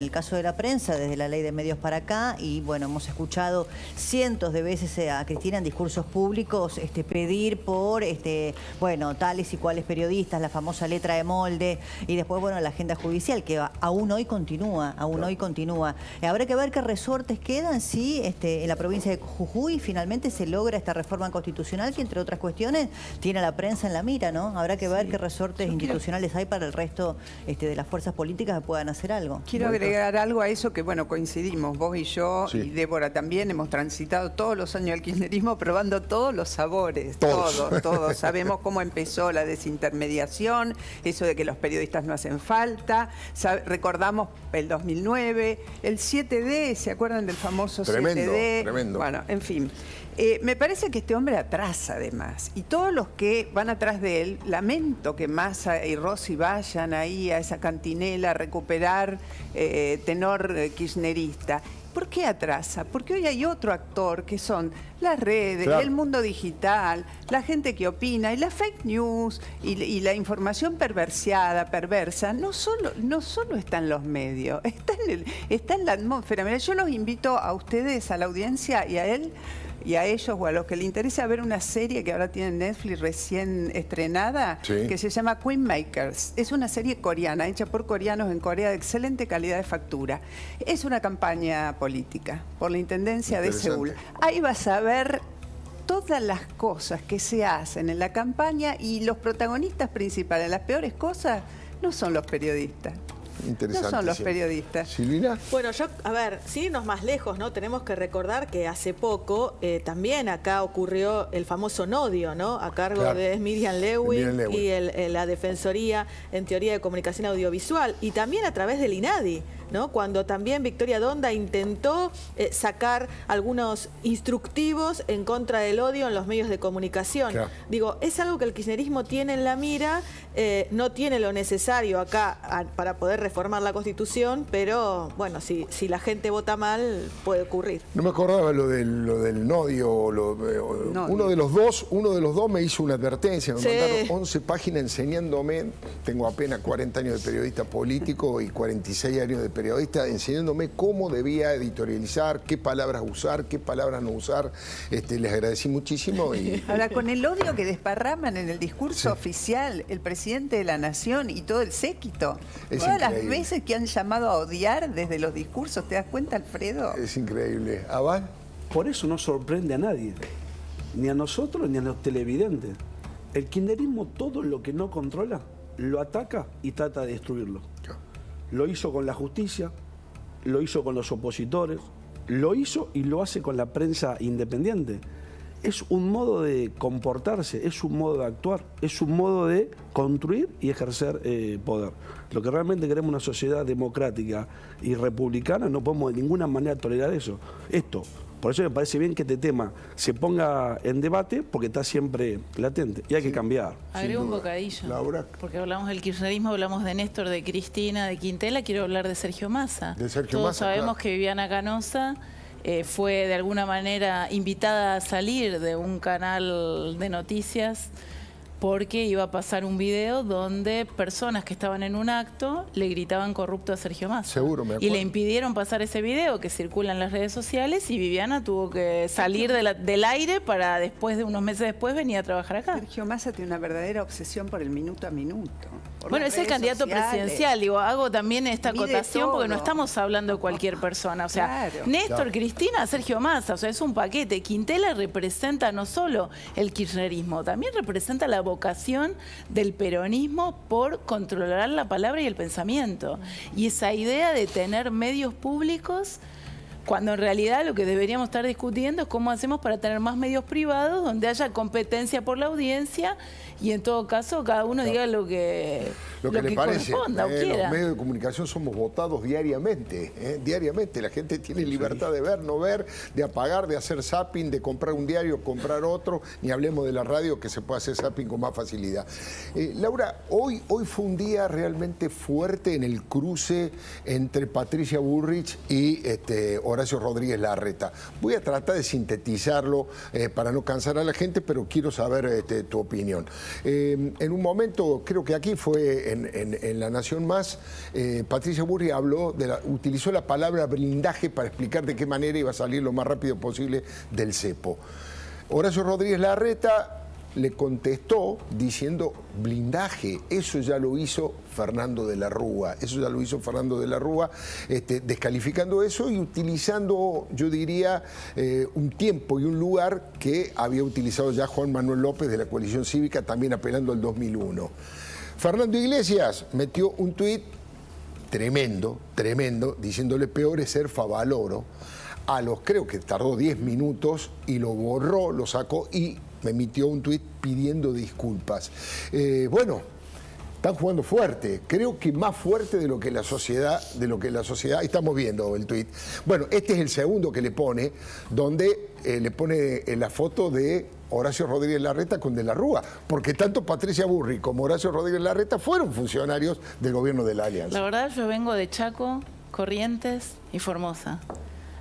El caso de la prensa, desde la ley de medios para acá, y bueno, hemos escuchado cientos de veces a Cristina en discursos públicos pedir por bueno, tales y cuales periodistas, la famosa letra de molde, y después, bueno, la agenda judicial, que aún hoy continúa, Habrá que ver qué resortes quedan si en la provincia de Jujuy finalmente se logra esta reforma constitucional que, entre otras cuestiones, tiene a la prensa en la mira, ¿no? Habrá que ver qué resortes institucionales hay para el resto de las fuerzas políticas que puedan hacer algo. Quiero agregar algo a eso, que bueno, coincidimos, vos y yo, y Débora también, hemos transitado todos los años del kirchnerismo probando todos los sabores, todos. Sabemos cómo empezó la desintermediación, eso de que los periodistas no hacen falta, recordamos el 2009, el 7D, ¿se acuerdan del famoso 7D? Tremendo. Bueno, en fin. Me parece que este hombre atrasa además, y todos los que van atrás de él, lamento que Massa y Rossi vayan ahí a esa cantinela a recuperar tenor kirchnerista. ¿Por qué atrasa? Porque hoy hay otro actor que son las redes, el mundo digital, la gente que opina, y las fake news, y la información perversa, no solo está en los medios, está en la atmósfera. Mira, yo los invito a ustedes, a la audiencia y a él, y a ellos o a los que les interesa ver una serie que ahora tiene Netflix recién estrenada, que se llama Queen Makers. Es una serie coreana, hecha por coreanos en Corea, de excelente calidad de factura. Es una campaña política por la Intendencia de Seúl. Ahí vas a ver todas las cosas que se hacen en la campaña, y los protagonistas principales, las peores cosas, no son los periodistas. No son los periodistas. Silvina. Bueno, yo, a ver, sin irnos más lejos, ¿no? Tenemos que recordar que hace poco también acá ocurrió el famoso nodio, ¿no? A cargo de Miriam Lewin, y la Defensoría en Teoría de Comunicación Audiovisual, y también a través del INADI, ¿no? Cuando también Victoria Donda intentó sacar algunos instructivos en contra del odio en los medios de comunicación. Digo, es algo que el kirchnerismo tiene en la mira, no tiene lo necesario acá para poder reformar la Constitución, pero bueno, si la gente vota mal, puede ocurrir. No me acordaba lo del nodio. Uno de los dos me hizo una advertencia, me mandaron 11 páginas enseñándome, tengo apenas 40 años de periodista político y 46 años de periodista, enseñándome cómo debía editorializar, qué palabras usar, qué palabras no usar. Les agradecí muchísimo. Y ahora, con el odio que desparraman en el discurso oficial, el presidente de la Nación y todo el séquito, todas las veces que han llamado a odiar desde los discursos, ¿te das cuenta, Alfredo? Es increíble. ¿Abad? Por eso no sorprende a nadie, ni a nosotros ni a los televidentes. El kirchnerismo, todo lo que no controla, lo ataca y trata de destruirlo. Lo hizo con la justicia, lo hizo con los opositores, lo hizo y lo hace con la prensa independiente. Es un modo de comportarse, es un modo de actuar, es un modo de construir y ejercer poder. Lo que realmente queremos, una sociedad democrática y republicana, no podemos de ninguna manera tolerar eso. Por eso me parece bien que este tema se ponga en debate, porque está siempre latente y hay que cambiar. Agrego un bocadillo, Laura. Porque hablamos del kirchnerismo, hablamos de Néstor, de Cristina, de Quintela, quiero hablar de Sergio Massa. Todos sabemos que Viviana Canosa fue de alguna manera invitada a salir de un canal de noticias porque iba a pasar un video donde personas que estaban en un acto le gritaban corrupto a Sergio Massa. Seguro, me acuerdo. Y le impidieron pasar ese video que circula en las redes sociales, y Viviana tuvo que salir del aire para unos meses después venir a trabajar acá. Sergio Massa tiene una verdadera obsesión por el minuto a minuto. Bueno, es el candidato presidencial. Digo, hago también esta acotación porque no estamos hablando de cualquier persona. O sea, Néstor, Cristina, Sergio Massa, o sea, es un paquete. Quintela representa no solo el kirchnerismo, también representa la vocación del peronismo por controlar la palabra y el pensamiento. Y esa idea de tener medios públicos, cuando en realidad lo que deberíamos estar discutiendo es cómo hacemos para tener más medios privados donde haya competencia por la audiencia, y en todo caso cada uno diga lo que le parece. Los medios de comunicación somos votados diariamente, diariamente. La gente tiene libertad de ver, no ver, de apagar, de hacer zapping, de comprar un diario, comprar otro, ni hablemos de la radio, que se puede hacer zapping con más facilidad. Laura, hoy fue un día realmente fuerte en el cruce entre Patricia Bullrich y Horacio Rodríguez Larreta. Voy a tratar de sintetizarlo para no cansar a la gente, pero quiero saber tu opinión. En un momento, creo que aquí fue en La Nación Más, Patricia Bullrich habló de utilizó la palabra blindaje para explicar de qué manera iba a salir lo más rápido posible del cepo. Horacio Rodríguez Larreta le contestó diciendo blindaje, eso ya lo hizo Fernando de la Rúa, descalificando eso y utilizando, yo diría, un tiempo y un lugar que había utilizado ya Juan Manuel López de la coalición cívica, también apelando al 2001. Fernando Iglesias metió un tuit tremendo, diciéndole peor es ser Favaloro, a los creo que tardó 10 minutos y lo borró, lo sacó y me emitió un tuit pidiendo disculpas. Bueno, están jugando fuerte, creo que más fuerte de lo que la sociedad, estamos viendo el tuit. Bueno, este es el segundo que le pone, donde le pone la foto de Horacio Rodríguez Larreta con de la Rúa, porque tanto Patricia Bullrich como Horacio Rodríguez Larreta fueron funcionarios del gobierno de la Alianza. La verdad, yo vengo de Chaco, Corrientes y Formosa,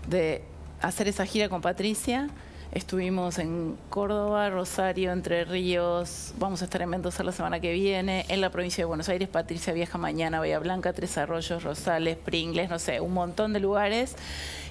de hacer esa gira con Patricia. Estuvimos en Córdoba, Rosario, Entre Ríos, vamos a estar en Mendoza la semana que viene, en la provincia de Buenos Aires, Patricia viaja mañana a Bahía Blanca, Tres Arroyos, Rosales, Pringles, no sé, un montón de lugares.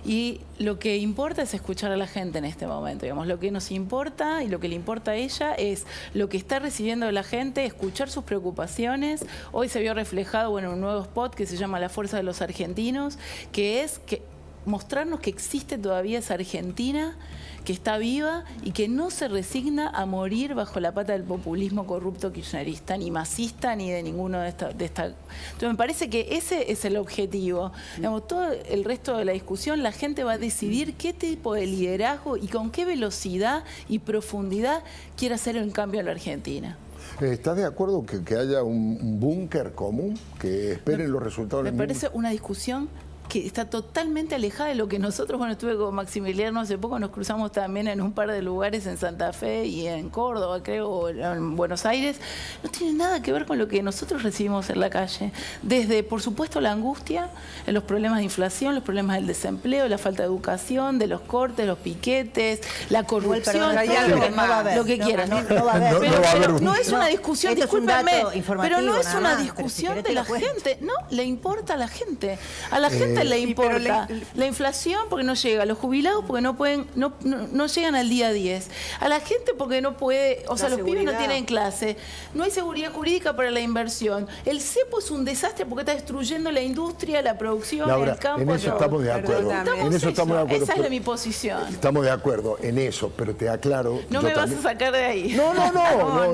Y lo que importa es escuchar a la gente en este momento, digamos, lo que nos importa y lo que le importa a ella es lo que está recibiendo de la gente, escuchar sus preocupaciones. Hoy se vio reflejado en un nuevo spot que se llama La Fuerza de los Argentinos, que es que mostrarnos que existe todavía esa Argentina que está viva y que no se resigna a morir bajo la pata del populismo corrupto kirchnerista, ni masista, ni de ninguno de esta. Entonces me parece que ese es el objetivo. Digamos, todo el resto de la discusión, la gente va a decidir qué tipo de liderazgo y con qué velocidad y profundidad quiere hacer un cambio a la Argentina. ¿Estás de acuerdo que haya un búnker común que esperen los resultados? Me parece una discusión que está totalmente alejada de lo que nosotros, bueno, estuve con Maximiliano hace poco, nos cruzamos también en un par de lugares en Santa Fe y en Córdoba, creo, o en Buenos Aires, no tiene nada que ver con lo que nosotros recibimos en la calle. Desde, por supuesto, la angustia, los problemas de inflación, los problemas del desempleo, la falta de educación, de los cortes, los piquetes, la corrupción, lo que quieras. No es una discusión, discúlpenme, pero no es una discusión de la gente, no, le importa a la gente. A la gente le importa la inflación porque no llega, a los jubilados porque no pueden, no llegan al día 10, a la gente porque no puede, o sea, los pibes no tienen clase, no hay seguridad jurídica para la inversión, el cepo es un desastre porque está destruyendo la industria, la producción, Laura, el campo. En eso estamos de acuerdo. Esa es mi posición. Estamos de acuerdo en eso, pero te aclaro. No me vas a sacar de ahí.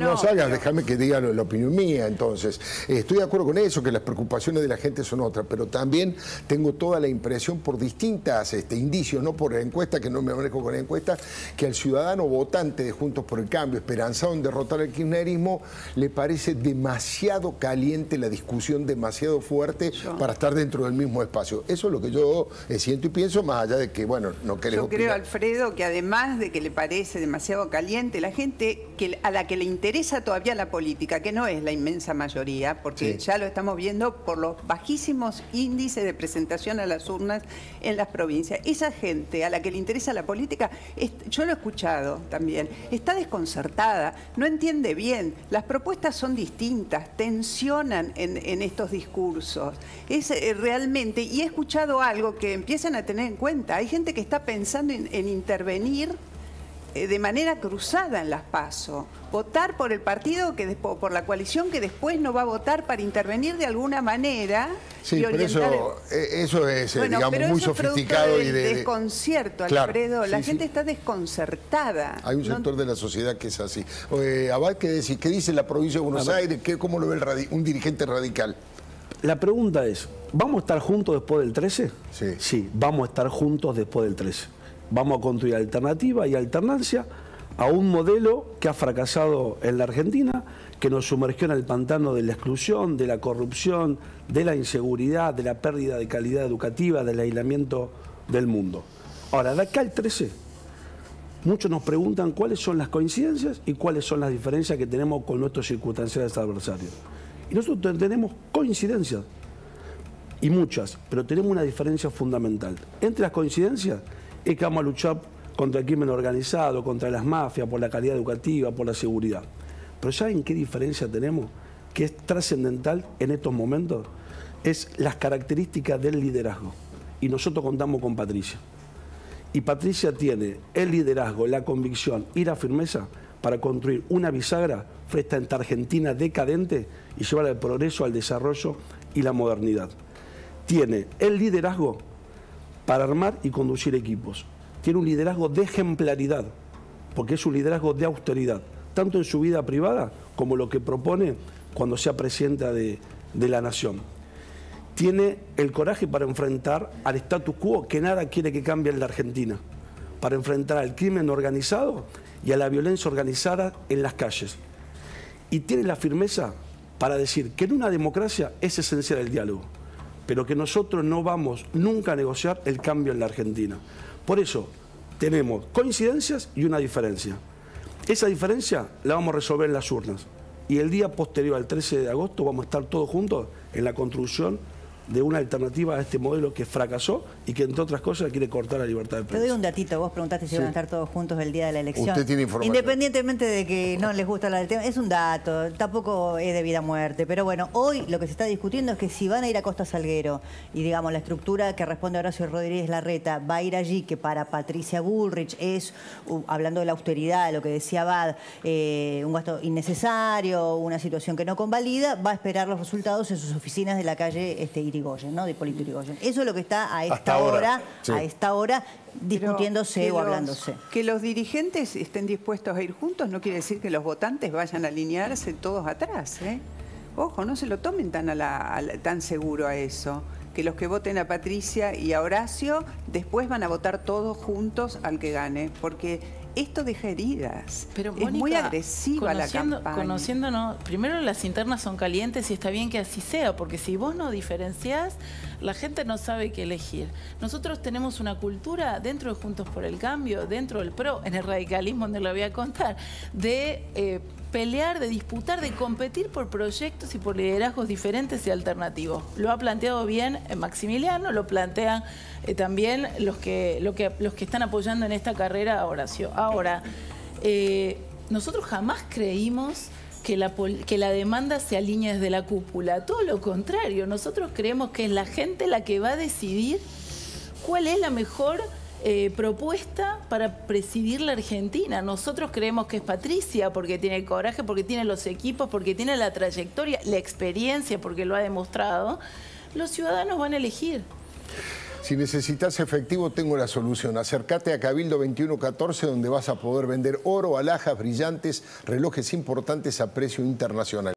No salgas, déjame que diga la opinión mía, entonces. Estoy de acuerdo con eso, que las preocupaciones de la gente son otras, pero también tengo toda la impresión por distintas indicios, no por la encuesta, que no me manejo con la encuesta, que al ciudadano votante de Juntos por el Cambio, esperanzado en derrotar el kirchnerismo, le parece demasiado caliente la discusión, demasiado fuerte para estar dentro del mismo espacio. Eso es lo que yo siento y pienso, más allá de que, bueno, no querés opinar. Yo creo, Alfredo, que además de que le parece demasiado caliente, la gente a la que le interesa todavía la política, que no es la inmensa mayoría, porque ya lo estamos viendo por los bajísimos índices de presentación a las urnas en las provincias. Esa gente a la que le interesa la política, yo lo he escuchado también, está desconcertada, no entiende bien, las propuestas son distintas, tensionan en estos discursos. Es realmente, y he escuchado algo que empiezan a tener en cuenta, hay gente que está pensando en intervenir de manera cruzada en las PASO, votar por el partido, que después, por la coalición que después no va a votar para intervenir de alguna manera. Sí, y pero eso es, bueno, digamos, pero muy eso sofisticado. Y de desconcierto, claro, Alfredo, la gente está desconcertada. Hay un sector de la sociedad que es así. Abad, ¿qué dice la provincia de Buenos Aires? ¿Cómo lo ve un dirigente radical? La pregunta es, ¿vamos a estar juntos después del 13? Sí. Sí, vamos a estar juntos después del 13. Vamos a construir alternativa y alternancia a un modelo que ha fracasado en la Argentina, que nos sumergió en el pantano de la exclusión, de la corrupción, de la inseguridad, de la pérdida de calidad educativa, del aislamiento del mundo. Ahora, de acá al 13, muchos nos preguntan cuáles son las coincidencias y cuáles son las diferencias que tenemos con nuestros circunstanciales adversarios. Y nosotros tenemos coincidencias, y muchas, pero tenemos una diferencia fundamental. Entre las coincidencias es que vamos a luchar contra el crimen organizado, contra las mafias, por la calidad educativa, por la seguridad. Pero ¿saben qué diferencia tenemos? que es trascendental en estos momentos es las características del liderazgo. Y nosotros contamos con Patricia. Y Patricia tiene el liderazgo, la convicción y la firmeza para construir una bisagra frente a esta Argentina decadente y llevar al progreso, al desarrollo y la modernidad. Tiene el liderazgo para armar y conducir equipos. Tiene un liderazgo de ejemplaridad, porque es un liderazgo de austeridad, tanto en su vida privada como lo que propone cuando sea presidenta de la nación. Tiene el coraje para enfrentar al status quo, que nada quiere que cambie en la Argentina, para enfrentar al crimen organizado y a la violencia organizada en las calles. Y tiene la firmeza para decir que en una democracia es esencial el diálogo, pero que nosotros no vamos nunca a negociar el cambio en la Argentina. Por eso tenemos coincidencias y una diferencia. Esa diferencia la vamos a resolver en las urnas. Y el día posterior al 13 de agosto vamos a estar todos juntos en la construcción de una alternativa a este modelo que fracasó y que, entre otras cosas, quiere cortar la libertad de prensa. Te doy un datito. Vos preguntaste si van a estar todos juntos el día de la elección. Usted tiene información. Independientemente de que no les gusta la del tema, es un dato, tampoco es de vida o muerte. Pero bueno, hoy lo que se está discutiendo es que si van a ir a Costa Salguero y, digamos, la estructura que responde Horacio Rodríguez Larreta va a ir allí, que para Patricia Bullrich es, hablando de la austeridad, lo que decía Abad, un gasto innecesario, una situación que no convalida, va a esperar los resultados en sus oficinas de la calle Irigoyen, ¿no? De Polito Irigoyen. Eso es lo que está a esta hora, sí, a esta hora discutiéndose o hablándose. Que los dirigentes estén dispuestos a ir juntos no quiere decir que los votantes vayan a alinearse todos atrás, ¿eh? Ojo, no se lo tomen tan tan seguro a eso. Que los que voten a Patricia y a Horacio después van a votar todos juntos al que gane, porque esto deja heridas. Pero, Mónica, es muy agresiva la campaña. Conociéndonos, primero las internas son calientes y está bien que así sea, porque si vos no diferenciás, la gente no sabe qué elegir. Nosotros tenemos una cultura dentro de Juntos por el Cambio, dentro del PRO, en el radicalismo, donde lo voy a contar, de pelear, de disputar, de competir por proyectos y por liderazgos diferentes y alternativos. Lo ha planteado bien Maximiliano, lo plantean también los que están apoyando en esta carrera a Horacio. Ahora, nosotros jamás creímos que la demanda se alinee desde la cúpula. Todo lo contrario, nosotros creemos que es la gente la que va a decidir cuál es la mejor propuesta para presidir la Argentina. Nosotros creemos que es Patricia porque tiene el coraje, porque tiene los equipos, porque tiene la trayectoria, la experiencia, porque lo ha demostrado. Los ciudadanos van a elegir. Si necesitas efectivo, tengo la solución. Acércate a Cabildo 2114, donde vas a poder vender oro, alhajas, brillantes, relojes importantes a precio internacional.